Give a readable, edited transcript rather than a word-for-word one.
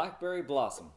Blackberry Blossom.